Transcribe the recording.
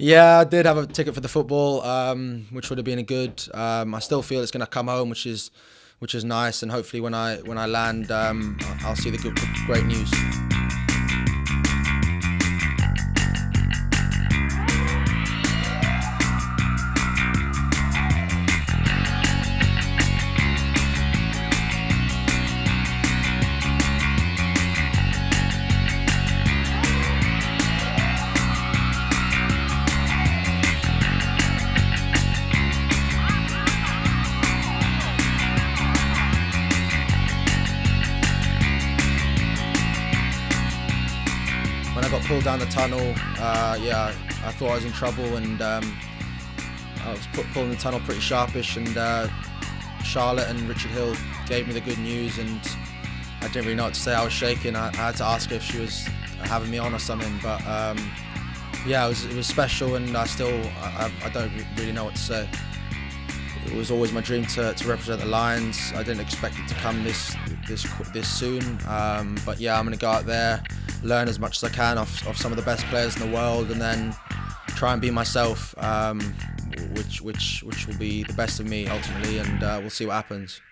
Yeah, I did have a ticket for the football, which would have been a good. I still feel it's going to come home, which is nice, and hopefully when I land, I'll see the great news. When I got pulled down the tunnel, yeah, I thought I was in trouble, and I was pulling the tunnel pretty sharpish, and Charlotte and Richard Hill gave me the good news, and I didn't really know what to say. I was shaking. I had to ask her if she was having me on or something, but yeah, it was special, and I don't really know what to say. It was always my dream to represent the Lions. I didn't expect it to come this soon, but yeah, I'm going to go out there, learn as much as I can off some of the best players in the world, and then try and be myself, which will be the best of me ultimately, and we'll see what happens.